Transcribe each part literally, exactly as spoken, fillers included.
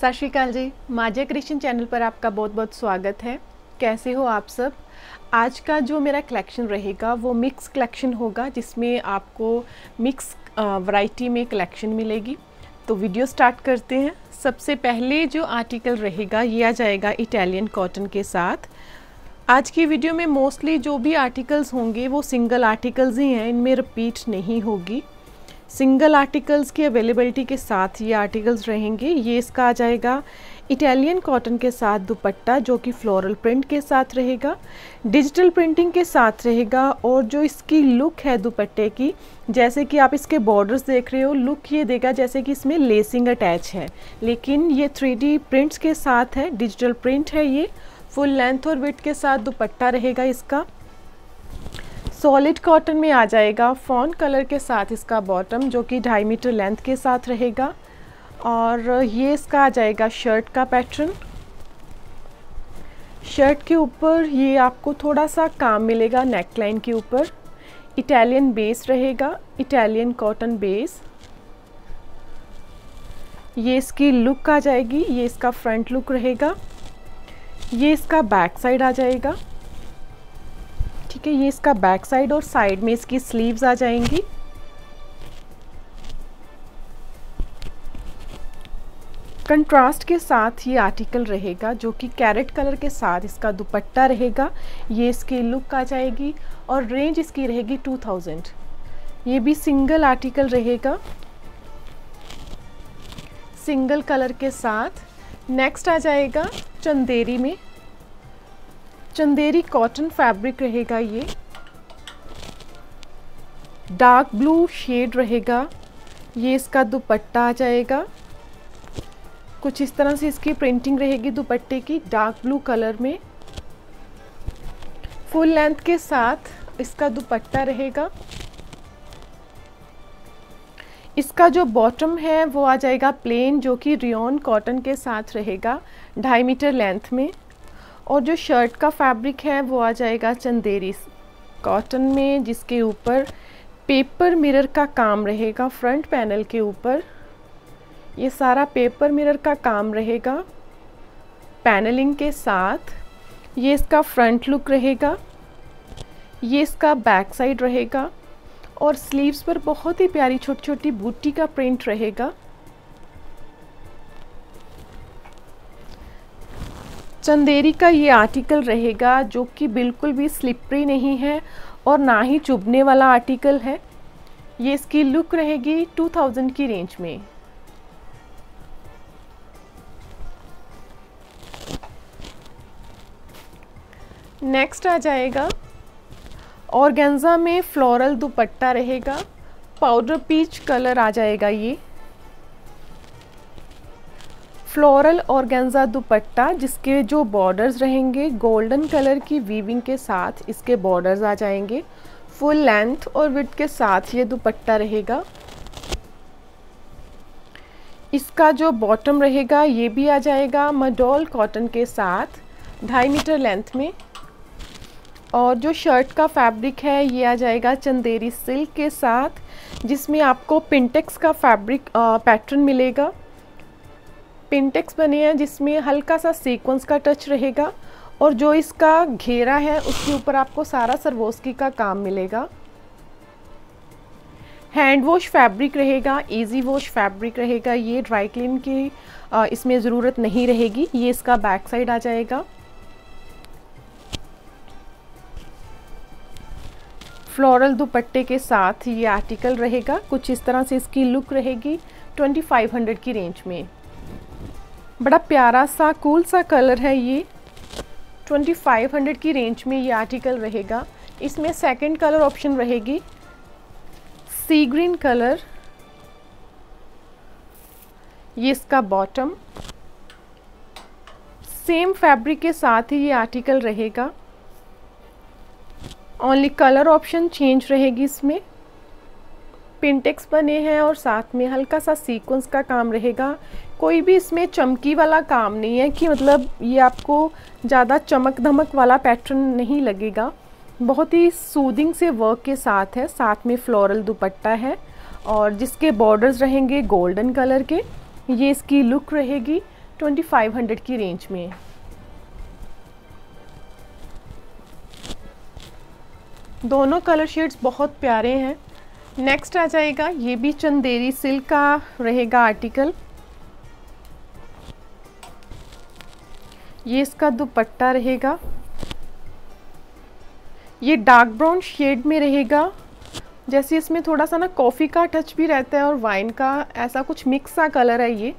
सत श्री अकाल जी, माझा क्रिएशन चैनल पर आपका बहुत बहुत स्वागत है। कैसे हो आप सब। आज का जो मेरा कलेक्शन रहेगा वो मिक्स कलेक्शन होगा, जिसमें आपको मिक्स वैरायटी में कलेक्शन मिलेगी। तो वीडियो स्टार्ट करते हैं। सबसे पहले जो आर्टिकल रहेगा ये आ जाएगा इटालियन कॉटन के साथ। आज की वीडियो में मोस्टली जो भी आर्टिकल्स होंगे वो सिंगल आर्टिकल्स ही हैं, इनमें रिपीट नहीं होगी। सिंगल आर्टिकल्स की अवेलेबिलिटी के साथ ये आर्टिकल्स रहेंगे। ये इसका आ जाएगा इटालियन कॉटन के साथ दुपट्टा, जो कि फ्लोरल प्रिंट के साथ रहेगा, डिजिटल प्रिंटिंग के साथ रहेगा। और जो इसकी लुक है दुपट्टे की, जैसे कि आप इसके बॉर्डर्स देख रहे हो, लुक ये देगा जैसे कि इसमें लेसिंग अटैच है, लेकिन ये थ्री डी प्रिंट्स के साथ है, डिजिटल प्रिंट है। ये फुल लेंथ और विड्थ के साथ दुपट्टा रहेगा इसका। सॉलिड कॉटन में आ जाएगा, फॉन कलर के साथ इसका बॉटम, जो कि ढाई मीटर लेंथ के साथ रहेगा। और ये इसका आ जाएगा शर्ट का पैटर्न। शर्ट के ऊपर ये आपको थोड़ा सा काम मिलेगा, नेकलाइन के ऊपर इटालियन बेस रहेगा, इटालियन कॉटन बेस। ये इसकी लुक आ जाएगी, ये इसका फ्रंट लुक रहेगा, ये इसका बैक साइड आ जाएगा। ठीक है, ये इसका बैक साइड और साइड में इसकी स्लीव्स आ जाएंगी। कंट्रास्ट के साथ ये आर्टिकल रहेगा, जो कि कैरेट कलर के साथ इसका दुपट्टा रहेगा। ये इसकी लुक आ जाएगी और रेंज इसकी रहेगी टू थाउजेंड। ये भी सिंगल आर्टिकल रहेगा, सिंगल कलर के साथ। नेक्स्ट आ जाएगा चंदेरी में, चंदेरी कॉटन फैब्रिक रहेगा। ये डार्क ब्लू शेड रहेगा, ये इसका दुपट्टा आ जाएगा। कुछ इस तरह से इसकी प्रिंटिंग रहेगी दुपट्टे की, डार्क ब्लू कलर में। फुल लेंथ के साथ इसका दुपट्टा रहेगा। इसका जो बॉटम है वो आ जाएगा प्लेन, जो कि रियोन कॉटन के साथ रहेगा, ढाई मीटर लेंथ में। और जो शर्ट का फैब्रिक है वो आ जाएगा चंदेरी कॉटन में, जिसके ऊपर पेपर मिरर का काम रहेगा। फ्रंट पैनल के ऊपर ये सारा पेपर मिरर का काम रहेगा पैनलिंग के साथ। ये इसका फ्रंट लुक रहेगा, ये इसका बैक साइड रहेगा। और स्लीव्स पर बहुत ही प्यारी छोटी छोटी बूटी का प्रिंट रहेगा। चंदेरी का ये आर्टिकल रहेगा, जो कि बिल्कुल भी स्लिपरी नहीं है और ना ही चुभने वाला आर्टिकल है। ये इसकी लुक रहेगी टू थाउजेंड की रेंज में। नेक्स्ट आ जाएगा ऑर्गेन्जा में फ्लोरल दुपट्टा रहेगा, पाउडर पीच कलर आ जाएगा। ये फ्लोरल ऑर्गेन्जा दुपट्टा, जिसके जो बॉर्डर्स रहेंगे गोल्डन कलर की वीविंग के साथ इसके बॉर्डर्स आ जाएंगे। फुल लेंथ और विड्थ के साथ ये दुपट्टा रहेगा। इसका जो बॉटम रहेगा ये भी आ जाएगा मडोल कॉटन के साथ, ढाई मीटर लेंथ में। और जो शर्ट का फैब्रिक है ये आ जाएगा चंदेरी सिल्क के साथ, जिसमें आपको पिंटेक्स का फैब्रिक पैटर्न मिलेगा। पिंटेक्स बने हैं, जिसमें हल्का सा सीक्वेंस का टच रहेगा। और जो इसका घेरा है उसके ऊपर आपको सारा सरवोस्की का काम मिलेगा। हैंड वॉश फैब्रिक रहेगा, इजी वॉश फैब्रिक रहेगा। ये ड्राई क्लीन की आ, इसमें ज़रूरत नहीं रहेगी। ये इसका बैक साइड आ जाएगा। फ्लोरल दुपट्टे के साथ ये आर्टिकल रहेगा। कुछ इस तरह से इसकी लुक रहेगी ट्वेंटी फाइव हंड्रेड की रेंज में। बड़ा प्यारा सा कूल सा कलर है ये। टू थाउजेंड फाइव हंड्रेड की रेंज में ये आर्टिकल रहेगा। इसमें सेकंड कलर ऑप्शन रहेगी, सी ग्रीन कलर। ये इसका बॉटम सेम फैब्रिक के साथ ही ये आर्टिकल रहेगा। ओनली कलर ऑप्शन चेंज रहेगी इसमें। पिंटेक्स बने हैं और साथ में हल्का सा सीक्वेंस का काम रहेगा। कोई भी इसमें चमकी वाला काम नहीं है कि मतलब ये आपको ज़्यादा चमक धमक वाला पैटर्न नहीं लगेगा। बहुत ही सूदिंग से वर्क के साथ है। साथ में फ्लोरल दुपट्टा है और जिसके बॉर्डर्स रहेंगे गोल्डन कलर के। ये इसकी लुक रहेगी पच्चीस सौ की रेंज में। दोनों कलर शेड्स बहुत प्यारे हैं। नेक्स्ट आ जाएगा, ये भी चंदेरी सिल्क का रहेगा आर्टिकल। ये इसका दुपट्टा रहेगा, ये डार्क ब्राउन शेड में रहेगा। जैसे इसमें थोड़ा सा ना कॉफ़ी का टच भी रहता है और वाइन का, ऐसा कुछ मिक्स सा कलर है ये।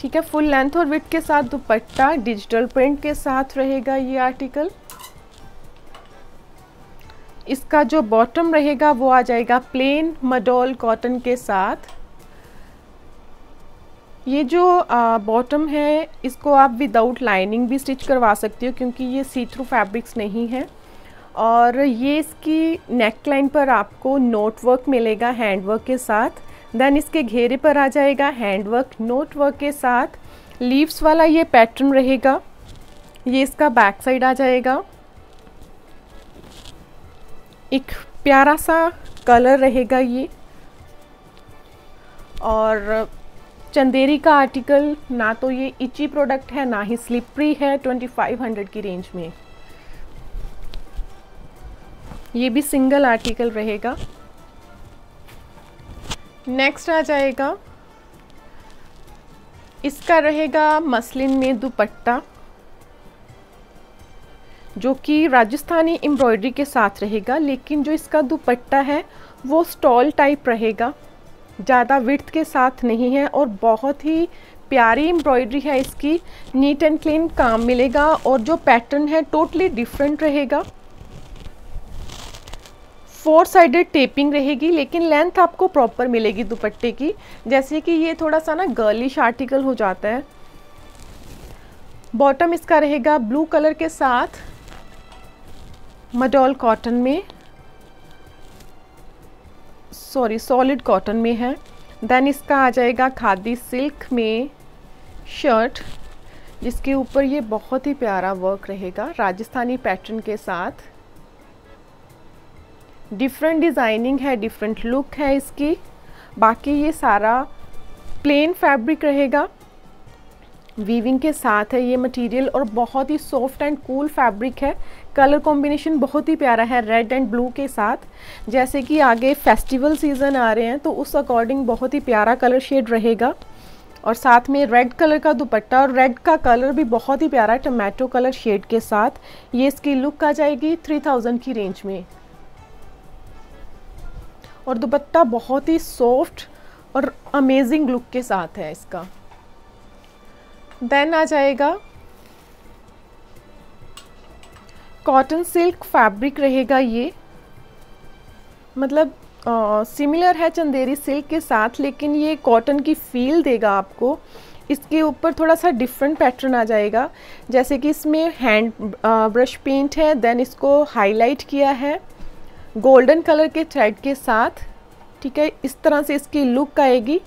ठीक है, फुल लेंथ और विड्थ के साथ दुपट्टा डिजिटल प्रिंट के साथ रहेगा ये आर्टिकल। इसका जो बॉटम रहेगा वो आ जाएगा प्लेन मडोल कॉटन के साथ। ये जो बॉटम है इसको आप विदाउट लाइनिंग भी स्टिच करवा सकते हो, क्योंकि ये सी थ्रू फैब्रिक्स नहीं है। और ये इसकी नेकलाइन पर आपको नोट वर्क मिलेगा हैंडवर्क के साथ। देन इसके घेरे पर आ जाएगा हैंडवर्क नोट वर्क के साथ। लीव्स वाला ये पैटर्न रहेगा। ये इसका बैक साइड आ जाएगा। एक प्यारा सा कलर रहेगा ये। और चंदेरी का आर्टिकल, ना तो ये इची प्रोडक्ट है ना ही स्लिपरी है। पच्चीस सौ की रेंज में ये भी सिंगल आर्टिकल रहेगा। नेक्स्ट आ जाएगा, इसका रहेगा मसलिन में दुपट्टा, जो कि राजस्थानी एम्ब्रॉयडरी के साथ रहेगा। लेकिन जो इसका दुपट्टा है वो स्टॉल टाइप रहेगा, ज़्यादा विड्थ के साथ नहीं है। और बहुत ही प्यारी एम्ब्रॉयडरी है इसकी, नीट एंड क्लीन काम मिलेगा। और जो पैटर्न है टोटली डिफरेंट रहेगा। फोर साइडेड टेपिंग रहेगी, लेकिन लेंथ आपको प्रॉपर मिलेगी दुपट्टे की। जैसे कि ये थोड़ा सा ना गर्लिश आर्टिकल हो जाता है। बॉटम इसका रहेगा ब्लू कलर के साथ मडोल कॉटन में, सॉरी सॉलिड कॉटन में है। देन इसका आ जाएगा खादी सिल्क में शर्ट, जिसके ऊपर ये बहुत ही प्यारा वर्क रहेगा राजस्थानी पैटर्न के साथ। डिफरेंट डिज़ाइनिंग है, डिफरेंट लुक है इसकी। बाकी ये सारा प्लेन फैब्रिक रहेगा, वीविंग के साथ है ये मटेरियल। और बहुत ही सॉफ्ट एंड कूल फैब्रिक है। कलर कॉम्बिनेशन बहुत ही प्यारा है रेड एंड ब्लू के साथ। जैसे कि आगे फेस्टिवल सीज़न आ रहे हैं तो उस अकॉर्डिंग बहुत ही प्यारा कलर शेड रहेगा। और साथ में रेड कलर का दुपट्टा, और रेड का कलर भी बहुत ही प्यारा टमाटो कलर शेड के साथ। ये इसकी लुक आ जाएगी थ्री थाउजेंड की रेंज में। और दुपट्टा बहुत ही सॉफ्ट और अमेजिंग लुक के साथ है इसका। देन आ जाएगा कॉटन सिल्क फैब्रिक रहेगा ये। मतलब सिमिलर है चंदेरी सिल्क के साथ, लेकिन ये कॉटन की फील देगा आपको। इसके ऊपर थोड़ा सा डिफरेंट पैटर्न आ जाएगा। जैसे कि इसमें हैंड ब्रश पेंट है, देन इसको हाईलाइट किया है गोल्डन कलर के थ्रेड के साथ। ठीक है, इस तरह से इसकी लुक आएगी।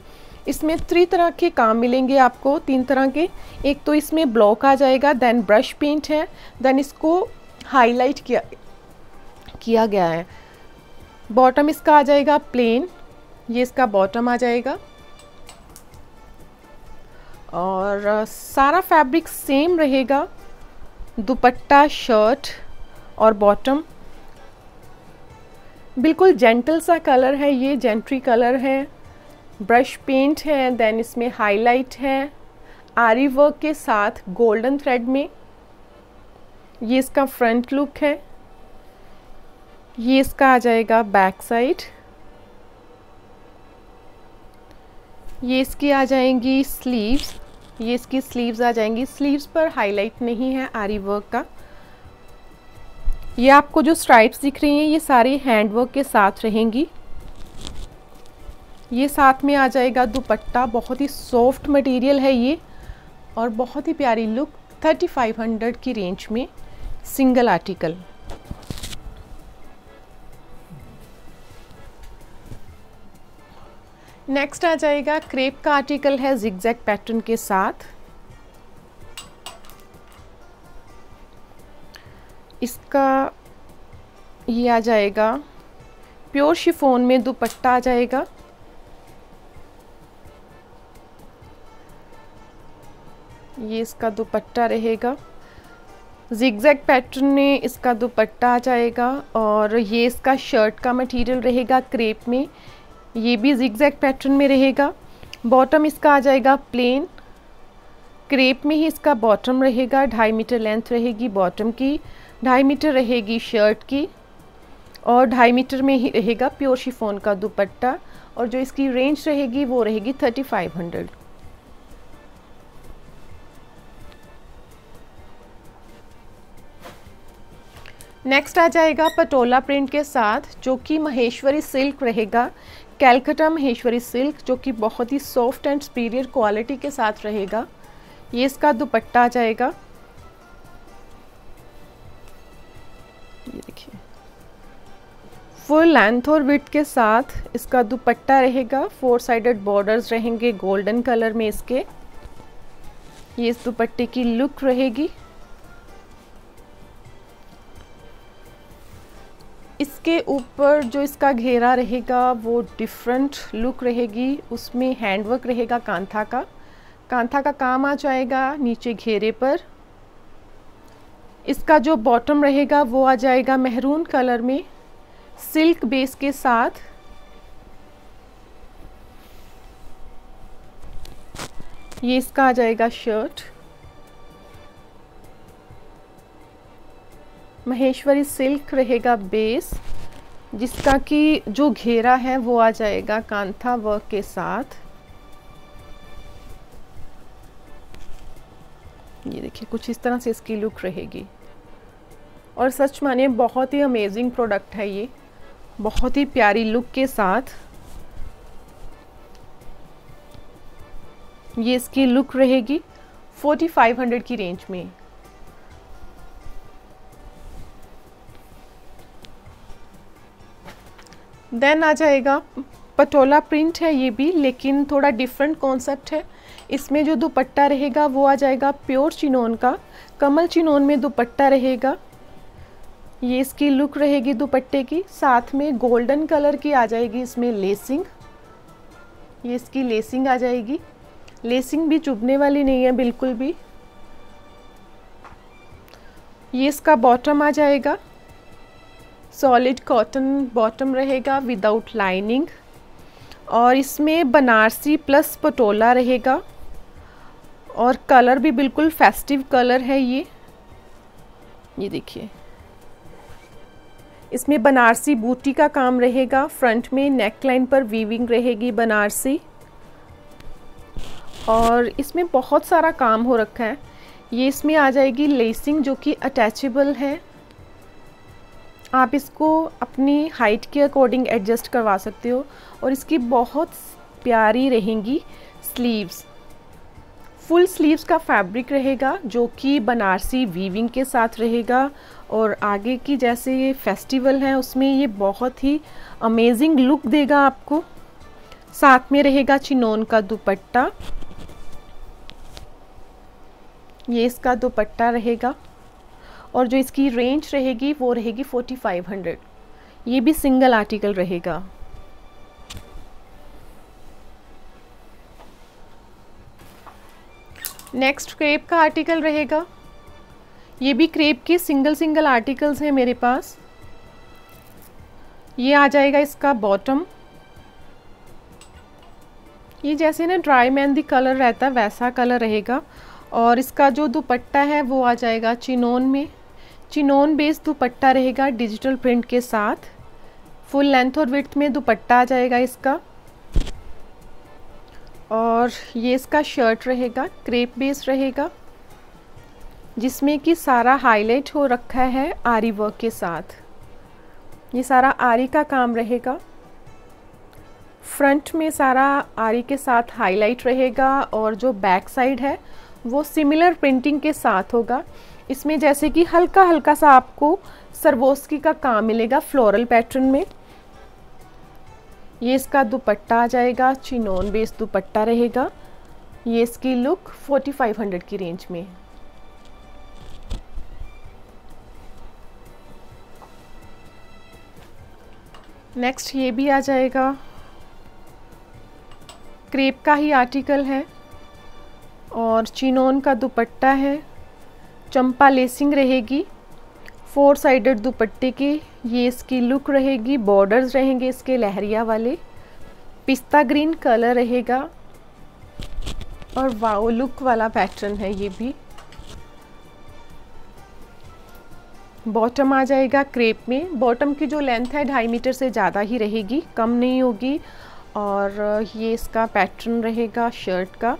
इसमें थ्री तरह के काम मिलेंगे आपको, तीन तरह के। एक तो इसमें ब्लॉक आ जाएगा, देन ब्रश पेंट है, देन इसको हाईलाइट किया किया गया है। बॉटम इसका आ जाएगा प्लेन, ये इसका बॉटम आ जाएगा। और सारा फैब्रिक सेम रहेगा, दुपट्टा, शर्ट और बॉटम। बिल्कुल जेंटल सा कलर है ये, जेंट्री कलर है, ब्रश पेंट है, देन इसमें हाईलाइट है आरी वर्क के साथ गोल्डन थ्रेड में। ये इसका फ्रंट लुक है। ये इसका आ जाएगा बैक साइड। ये इसकी आ जाएंगी स्लीव्स, ये इसकी स्लीव्स आ जाएंगी। स्लीव्स पर हाईलाइट नहीं है आरी वर्क का। ये आपको जो स्ट्राइप्स दिख रही हैं ये सारे हैंडवर्क के साथ रहेंगी। ये साथ में आ जाएगा दुपट्टा, बहुत ही सॉफ्ट मटेरियल है ये और बहुत ही प्यारी लुक। पैंतीस सौ की रेंज में सिंगल आर्टिकल। नेक्स्ट आ जाएगा क्रेप का आर्टिकल है जिगजैग पैटर्न के साथ। इसका ये आ जाएगा प्योर शिफॉन में दुपट्टा आ जाएगा। ये इसका दुपट्टा रहेगा, जिगजैग पैटर्न में इसका दुपट्टा आ जाएगा। और ये इसका शर्ट का मटेरियल रहेगा क्रेप में, ये भी जिगजैग पैटर्न में रहेगा। बॉटम इसका आ जाएगा प्लेन क्रेप में ही इसका बॉटम रहेगा। ढाई मीटर लेंथ रहेगी बॉटम की, ढाई मीटर रहेगी शर्ट की और ढाई मीटर में ही रहेगा प्योर शिफॉन का दुपट्टा। और जो इसकी रेंज रहेगी वो रहेगी थर्टी फाइव हंड्रेड। नेक्स्ट आ जाएगा पटोला प्रिंट के साथ, जो कि महेश्वरी सिल्क रहेगा, कैलकटा महेश्वरी सिल्क, जो कि बहुत ही सॉफ्ट एंड सुपीरियर क्वालिटी के साथ रहेगा। ये इसका दुपट्टा आ जाएगा, ये देखिए फुल लेंथ और विड्थ के साथ इसका दुपट्टा रहेगा। फोर साइडेड बॉर्डर्स रहेंगे गोल्डन कलर में इसके। ये इस दुपट्टे की लुक रहेगी। इसके ऊपर जो इसका घेरा रहेगा वो डिफरेंट लुक रहेगी, उसमें हैंडवर्क रहेगा, कांथा का कांथा का काम आ जाएगा नीचे घेरे पर। इसका जो बॉटम रहेगा वो आ जाएगा मेहरून कलर में सिल्क बेस के साथ। ये इसका आ जाएगा शर्ट, महेश्वरी सिल्क रहेगा बेस, जिसका कि जो घेरा है वो आ जाएगा कांथा वर्क के साथ। ये देखिए कुछ इस तरह से इसकी लुक रहेगी। और सच मानिए बहुत ही अमेजिंग प्रोडक्ट है ये, बहुत ही प्यारी लुक के साथ ये इसकी लुक रहेगी फोर्टी फाइव हंड्रेड की रेंज में। देन आ जाएगा पटोला प्रिंट है ये भी, लेकिन थोड़ा डिफरेंट कॉन्सेप्ट है। इसमें जो दुपट्टा रहेगा वो आ जाएगा प्योर चिनोन का, कमल चिनोन में दुपट्टा रहेगा। ये इसकी लुक रहेगी दुपट्टे की, साथ में गोल्डन कलर की आ जाएगी इसमें लेसिंग। ये इसकी लेसिंग आ जाएगी, लेसिंग भी चुभने वाली नहीं है बिल्कुल भी। ये इसका बॉटम आ जाएगा, सॉलिड कॉटन बॉटम रहेगा विदाउट लाइनिंग। और इसमें बनारसी प्लस पटोला रहेगा और कलर भी बिल्कुल फेस्टिव कलर है ये। ये देखिए इसमें बनारसी बूटी का काम रहेगा, फ्रंट में नेकलाइन पर वीविंग रहेगी बनारसी। और इसमें बहुत सारा काम हो रखा है। ये इसमें आ जाएगी लेसिंग जो कि अटैचेबल है, आप इसको अपनी हाइट के अकॉर्डिंग एडजस्ट करवा सकते हो। और इसकी बहुत प्यारी रहेंगी स्लीव्स, फुल स्लीव्स का फैब्रिक रहेगा जो कि बनारसी वीविंग के साथ रहेगा। और आगे की जैसे ये फेस्टिवल है उसमें ये बहुत ही अमेजिंग लुक देगा आपको। साथ में रहेगा चिनोन का दुपट्टा, ये इसका दुपट्टा रहेगा। और जो इसकी रेंज रहेगी वो रहेगी फोर्टी फाइव हंड्रेड। ये भी सिंगल आर्टिकल रहेगा। नेक्स्ट क्रेप का आर्टिकल रहेगा, ये भी क्रेप के सिंगल सिंगल आर्टिकल्स हैं मेरे पास। ये आ जाएगा इसका बॉटम, ये जैसे ना ड्राई मेहंदी कलर रहता वैसा कलर रहेगा। और इसका जो दुपट्टा है वो आ जाएगा चिनोन में, चिनोन बेस दुपट्टा रहेगा डिजिटल प्रिंट के साथ। फुल लेंथ और विड्थ में दुपट्टा आ जाएगा इसका। और ये इसका शर्ट रहेगा, क्रेप बेस रहेगा, जिसमें कि सारा हाईलाइट हो रखा है आरी वर्क के साथ। ये सारा आरी का काम रहेगा, फ्रंट में सारा आरी के साथ हाईलाइट रहेगा। और जो बैक साइड है वो सिमिलर प्रिंटिंग के साथ होगा। इसमें जैसे कि हल्का हल्का सा आपको सरबोस्की का काम मिलेगा फ्लोरल पैटर्न में। ये इसका दुपट्टा आ जाएगा, चिनोन बेस दुपट्टा रहेगा। ये इसकी लुक फोर्टी फाइव हंड्रेड की रेंज में। नेक्स्ट ये भी आ जाएगा, क्रेप का ही आर्टिकल है। और चिनोन का दुपट्टा है, चंपा लेसिंग रहेगी, फोर साइडेड दुपट्टे की ये इसकी लुक रहेगी। बॉर्डर्स रहेंगे इसके लहरिया वाले, पिस्ता ग्रीन कलर रहेगा और वाओ लुक वाला पैटर्न है ये भी। बॉटम आ जाएगा क्रेप में। बॉटम की जो लेंथ है ढाई मीटर से ज़्यादा ही रहेगी, कम नहीं होगी। और ये इसका पैटर्न रहेगा शर्ट का,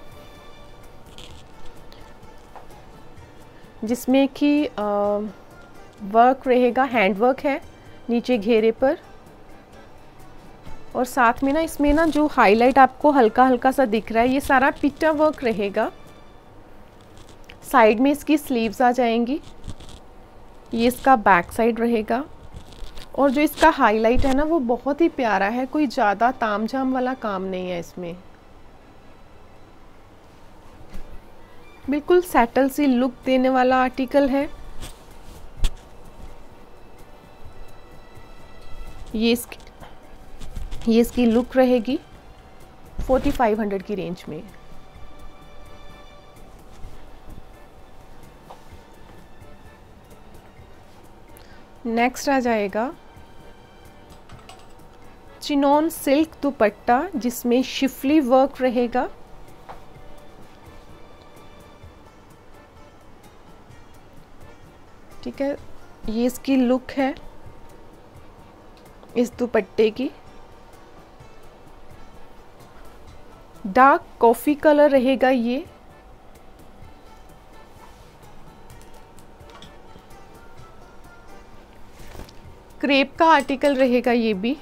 जिसमें कि वर्क रहेगा, हैंड वर्क है नीचे घेरे पर। और साथ में ना इसमें ना जो हाईलाइट आपको हल्का हल्का सा दिख रहा है, ये सारा पिट्टा वर्क रहेगा। साइड में इसकी स्लीव्स आ जाएंगी, ये इसका बैक साइड रहेगा। और जो इसका हाईलाइट है ना वो बहुत ही प्यारा है, कोई ज़्यादा ताम झाम वाला काम नहीं है इसमें, बिल्कुल सैटल सी लुक देने वाला आर्टिकल है ये। इसकी ये इसकी लुक रहेगी फोर्टी फाइव हंड्रेड की रेंज में। नेक्स्ट आ जाएगा चिनोन सिल्क दुपट्टा, जिसमें शिफली वर्क रहेगा। ठीक है, ये इसकी लुक है इस दुपट्टे की। डार्क कॉफी कलर रहेगा ये। क्रेप का आर्टिकल रहेगा ये भी।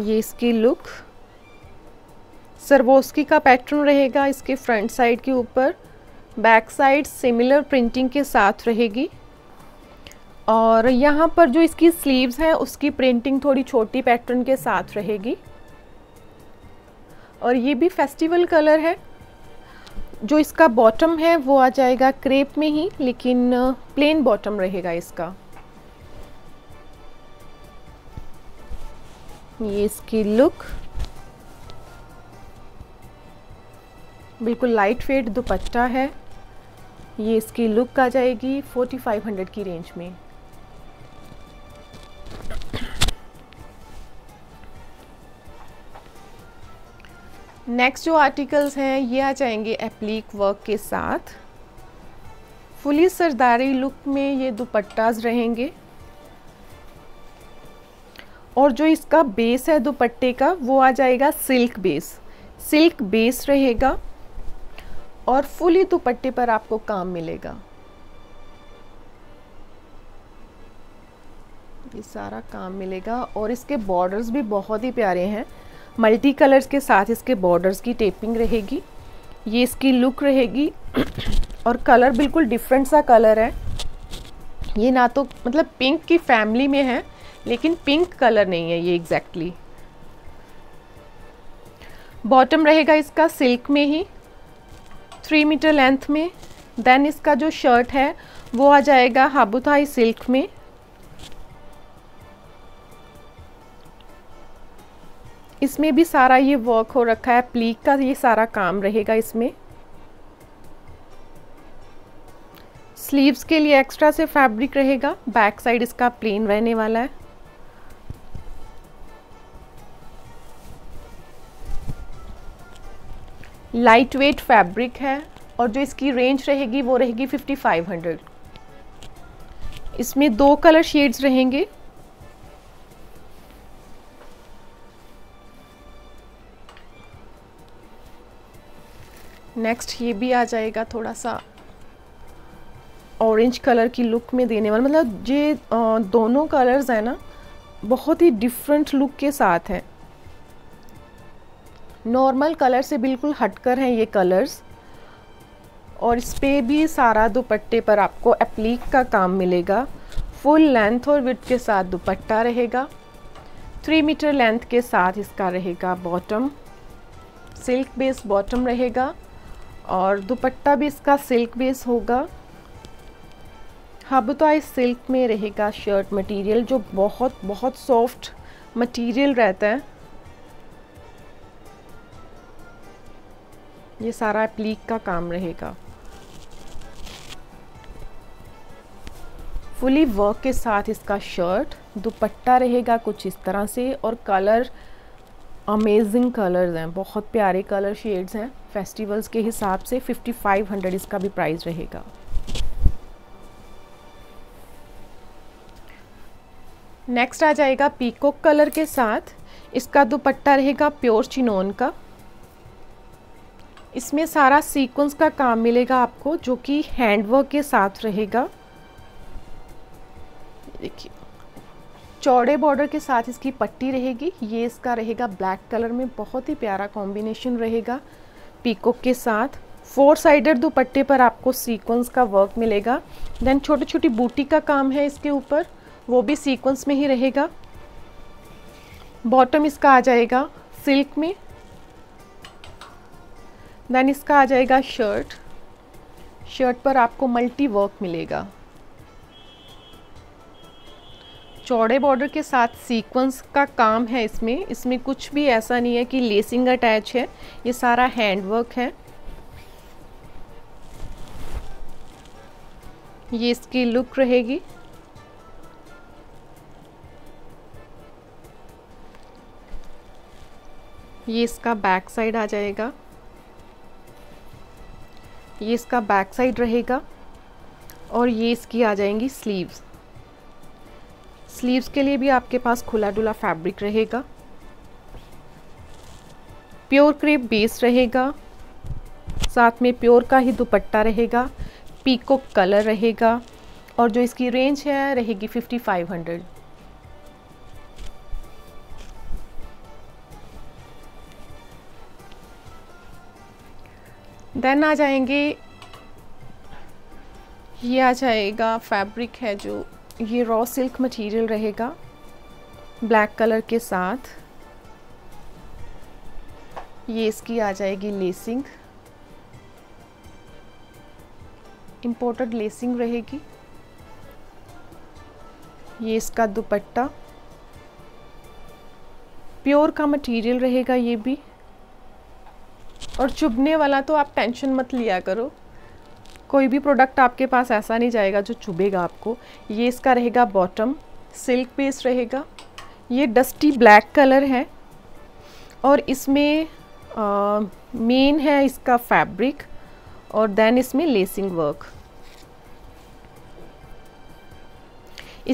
ये इसकी लुक, सरबोस्की का पैटर्न रहेगा इसके फ्रंट साइड के ऊपर, बैक साइड सिमिलर प्रिंटिंग के साथ रहेगी। और यहाँ पर जो इसकी स्लीव्स हैं उसकी प्रिंटिंग थोड़ी छोटी पैटर्न के साथ रहेगी। और ये भी फेस्टिवल कलर है। जो इसका बॉटम है वो आ जाएगा क्रेप में ही, लेकिन प्लेन बॉटम रहेगा इसका। ये इसकी लुक, बिल्कुल लाइट वेट दुपट्टा है। ये इसकी लुक आ जाएगी फोर्टी फाइव हंड्रेड की रेंज में। नेक्स्ट जो आर्टिकल्स हैं ये आ जाएंगे एप्लीक वर्क के साथ। फुली सरदारी लुक में ये दुपट्टाज रहेंगे। और जो इसका बेस है दुपट्टे का वो आ जाएगा सिल्क बेस, सिल्क बेस रहेगा। और फुली दुपट्टे पर आपको काम मिलेगा, ये सारा काम मिलेगा। और इसके बॉर्डर्स भी बहुत ही प्यारे हैं, मल्टी कलर्स के साथ इसके बॉर्डर्स की टेपिंग रहेगी। ये इसकी लुक रहेगी। और कलर बिल्कुल डिफरेंट सा कलर है ये, ना तो मतलब पिंक की फैमिली में है, लेकिन पिंक कलर नहीं है ये एग्जैक्टली। बॉटम रहेगा इसका सिल्क में ही, थ्री मीटर लेंथ में। देन इसका जो शर्ट है वो आ जाएगा हाबुथाई सिल्क में। इसमें भी सारा ये वर्क हो रखा है, प्लीक का ये सारा काम रहेगा इसमें। स्लीव्स के लिए एक्स्ट्रा से फैब्रिक रहेगा। बैक साइड इसका प्लेन रहने वाला है। लाइट वेट फैब्रिक है। और जो इसकी रेंज रहेगी वो रहेगी फिफ्टी फाइव हंड्रेड। इसमें दो कलर शेड्स रहेंगे। नेक्स्ट ये भी आ जाएगा थोड़ा सा ऑरेंज कलर की लुक में देने वाला, मतलब ये दोनों कलर्स हैं ना बहुत ही डिफरेंट लुक के साथ हैं, नॉर्मल कलर से बिल्कुल हटकर हैं ये कलर्स। और इस पे भी सारा दुपट्टे पर आपको एप्लीक का काम मिलेगा। फुल लेंथ और विड्थ के साथ दुपट्टा रहेगा। थ्री मीटर लेंथ के साथ इसका रहेगा बॉटम, सिल्क बेस बॉटम रहेगा। और दुपट्टा भी इसका सिल्क बेस होगा, साबुताई सिल्क में रहेगा शर्ट मटेरियल, जो बहुत बहुत सॉफ्ट मटेरियल रहता है। ये सारा एप्लीक का काम रहेगा, फुली वर्क के साथ इसका शर्ट। दुपट्टा रहेगा कुछ इस तरह से, और कलर अमेजिंग कलर्स हैं, बहुत प्यारे कलर शेड्स हैं। फेस्टिवल्स के हिसाब से फिफ्टी फाइव हंड्रेड इसका भी प्राइस रहेगा। नेक्स्ट आ जाएगा पीकॉक कलर के साथ, इसका दुपट्टा रहेगा प्योर चिनोन का। इसमें सारा सीक्वेंस का काम मिलेगा आपको, जो कि हैंडवर्क के साथ रहेगा। देखिए चौड़े बॉर्डर के साथ इसकी पट्टी रहेगी। ये इसका रहेगा ब्लैक कलर में, बहुत ही प्यारा कॉम्बिनेशन रहेगा पीकॉक के साथ। फोर साइडेड दुपट्टे पर आपको सीक्वेंस का वर्क मिलेगा। देन छोटी छोटी बूटी का काम है इसके ऊपर, वो भी सीक्वेंस में ही रहेगा। बॉटम इसका आ जाएगा सिल्क में। देन इसका आ जाएगा शर्ट। शर्ट पर आपको मल्टी वर्क मिलेगा, चौड़े बॉर्डर के साथ सीक्वेंस का काम है इसमें। इसमें कुछ भी ऐसा नहीं है कि लेसिंग अटैच है, ये सारा हैंडवर्क है। ये इसकी लुक रहेगी। ये इसका बैक साइड आ जाएगा, ये इसका बैक साइड रहेगा। और ये इसकी आ जाएंगी स्लीव्स। स्लीव्स के लिए भी आपके पास खुला डुला फैब्रिक रहेगा, प्योर क्रेप बेस रहेगा, साथ में प्योर का ही दुपट्टा रहेगा, पीकॉक कलर रहेगा। और जो इसकी रेंज है रहेगी फिफ्टी फाइव हंड्रेड। देन आ जाएंगे, ये आ जाएगा फैब्रिक है जो ये रॉ सिल्क मटेरियल रहेगा ब्लैक कलर के साथ। ये इसकी आ जाएगी लेसिंग, इंपोर्टेड लेसिंग रहेगी। ये इसका दुपट्टा प्योर का मटेरियल रहेगा ये भी। और चुभने वाला तो आप टेंशन मत लिया करो, कोई भी प्रोडक्ट आपके पास ऐसा नहीं जाएगा जो चुभेगा आपको। ये इसका रहेगा बॉटम, सिल्क बेस रहेगा। ये डस्टी ब्लैक कलर है, और इसमें मेन है इसका फैब्रिक, और देन इसमें लेसिंग वर्क।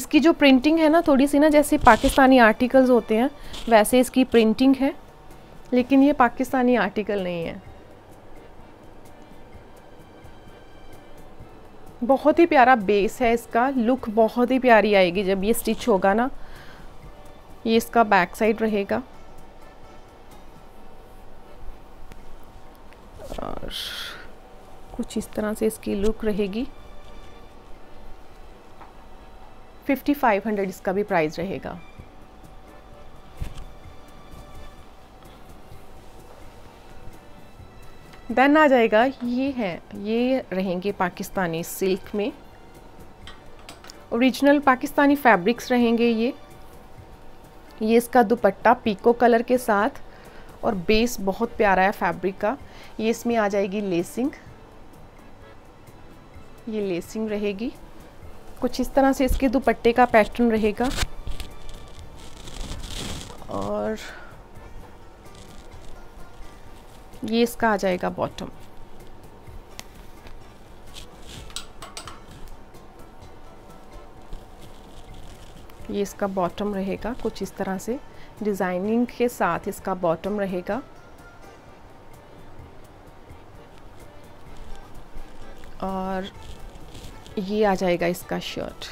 इसकी जो प्रिंटिंग है ना, थोड़ी सी ना जैसे पाकिस्तानी आर्टिकल्स होते हैं वैसे इसकी प्रिंटिंग है, लेकिन ये पाकिस्तानी आर्टिकल नहीं है। बहुत ही प्यारा बेस है इसका, लुक बहुत ही प्यारी आएगी जब ये स्टिच होगा ना। ये इसका बैक साइड रहेगा, और कुछ इस तरह से इसकी लुक रहेगी। फिफ्टी फाइव हंड्रेड इसका भी प्राइस रहेगा। देन आ जाएगा, ये है, ये रहेंगे पाकिस्तानी सिल्क में, ओरिजिनल पाकिस्तानी फैब्रिक्स रहेंगे ये। ये इसका दुपट्टा पीको कलर के साथ, और बेस बहुत प्यारा है फैब्रिक का। ये इसमें आ जाएगी लेसिंग, ये लेसिंग रहेगी। कुछ इस तरह से इसके दुपट्टे का पैटर्न रहेगा, और ये इसका आ जाएगा बॉटम। ये इसका बॉटम रहेगा कुछ इस तरह से, डिज़ाइनिंग के साथ इसका बॉटम रहेगा। और ये आ जाएगा इसका शर्ट,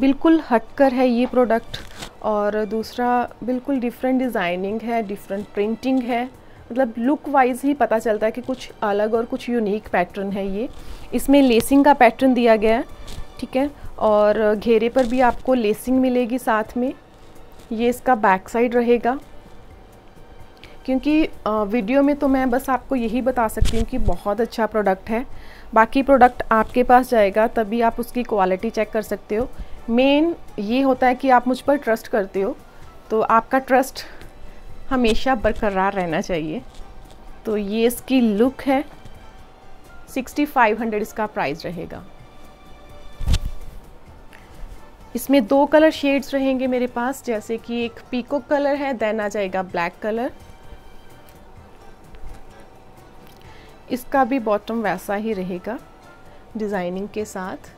बिल्कुल हटकर है ये प्रोडक्ट, और दूसरा बिल्कुल डिफरेंट डिज़ाइनिंग है, डिफरेंट प्रिंटिंग है। मतलब लुक वाइज ही पता चलता है कि कुछ अलग और कुछ यूनिक पैटर्न है ये। इसमें लेसिंग का पैटर्न दिया गया है, ठीक है, और घेरे पर भी आपको लेसिंग मिलेगी साथ में। ये इसका बैक साइड रहेगा, क्योंकि वीडियो में तो मैं बस आपको यही बता सकती हूँ कि बहुत अच्छा प्रोडक्ट है। बाकी प्रोडक्ट आपके पास जाएगा तभी आप उसकी क्वालिटी चेक कर सकते हो। मेन ये होता है कि आप मुझ पर ट्रस्ट करते हो, तो आपका ट्रस्ट हमेशा बरकरार रहना चाहिए। तो ये इसकी लुक है, सिक्सटी फाइव हंड्रेड इसका प्राइस रहेगा। इसमें दो कलर शेड्स रहेंगे मेरे पास, जैसे कि एक पीकॉक कलर है, देन आ जाएगा ब्लैक कलर। इसका भी बॉटम वैसा ही रहेगा डिज़ाइनिंग के साथ।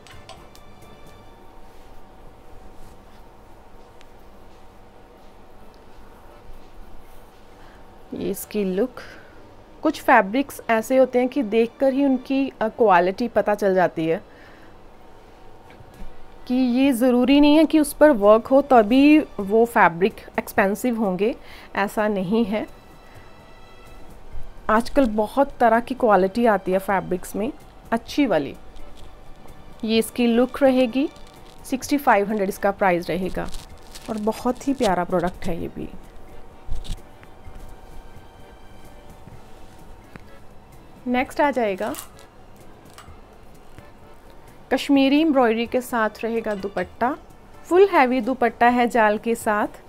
ये इसकी लुक। कुछ फैब्रिक्स ऐसे होते हैं कि देखकर ही उनकी क्वालिटी पता चल जाती है, कि ये ज़रूरी नहीं है कि उस पर वर्क हो तभी वो फैब्रिक एक्सपेंसिव होंगे, ऐसा नहीं है। आजकल बहुत तरह की क्वालिटी आती है फैब्रिक्स में, अच्छी वाली। ये इसकी लुक रहेगी, सिक्सटी फाइव हंड्रेड इसका प्राइस रहेगा। और बहुत ही प्यारा प्रोडक्ट है ये भी। नेक्स्ट आ जाएगा कश्मीरी एम्ब्रॉयडरी के साथ रहेगा दुपट्टा। फुल हैवी दुपट्टा है जाल के साथ।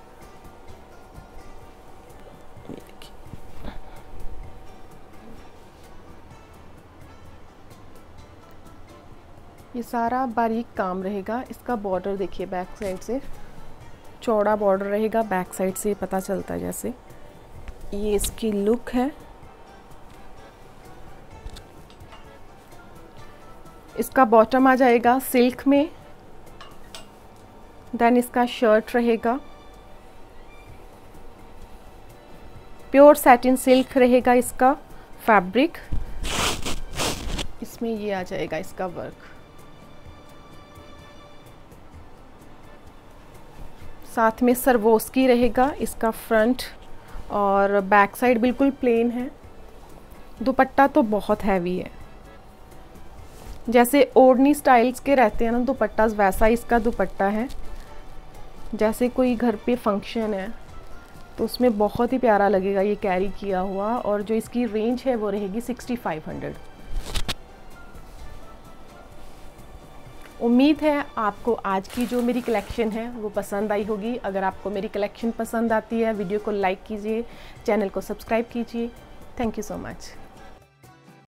ये सारा बारीक काम रहेगा। इसका बॉर्डर देखिए, बैक साइड से चौड़ा बॉर्डर रहेगा, बैक साइड से पता चलता है जैसे। ये इसकी लुक है। इसका बॉटम आ जाएगा सिल्क में, देन इसका शर्ट रहेगा, प्योर सैटिन सिल्क रहेगा इसका फैब्रिक। इसमें ये आ जाएगा इसका वर्क, साथ में सरवोस्की रहेगा इसका फ्रंट, और बैक साइड बिल्कुल प्लेन है। दुपट्टा तो बहुत हैवी है, जैसे ओढ़नी स्टाइल्स के रहते हैं ना दुपट्टा, वैसा ही इसका दुपट्टा है। जैसे कोई घर पे फंक्शन है तो उसमें बहुत ही प्यारा लगेगा ये कैरी किया हुआ। और जो इसकी रेंज है वो रहेगी सिक्सटी फाइव हंड्रेड। उम्मीद है आपको आज की जो मेरी कलेक्शन है वो पसंद आई होगी। अगर आपको मेरी कलेक्शन पसंद आती है, वीडियो को लाइक कीजिए, चैनल को सब्सक्राइब कीजिए। Thank you so much.